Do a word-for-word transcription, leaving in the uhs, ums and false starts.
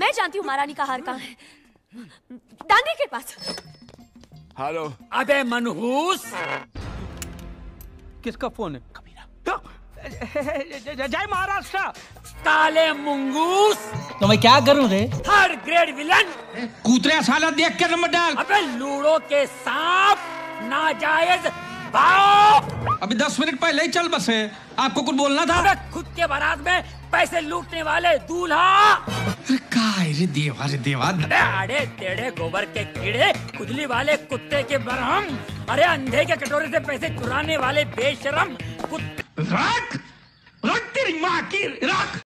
मैं जानती हूँ महारानी का हार कहाँ है, डांडी के पास। हेलो, अबे मनहूस, किसका फोन है? कबीरा। जय महाराष्ट्र, ताले मुंगूस। तो मैं क्या करूँ रे? थर्ड ग्रेड विलन, कूतरे साला देख के नंबर डाल। अबे लूडो के सांप, नाजायज बाप। अभी दस मिनट पहले ही चल बसे, आपको कुछ बोलना था? अबे खुद के बारात में पैसे लूटने वाले दूल्हा। अरे देवा रे देवा, अरे टेढ़े गोबर के कीड़े, खुजली वाले कुत्ते के बरहम, अरे अंधे के कटोरे से पैसे चुराने वाले बेशरम कुत्ते। रख रख तेरी माँ की रख।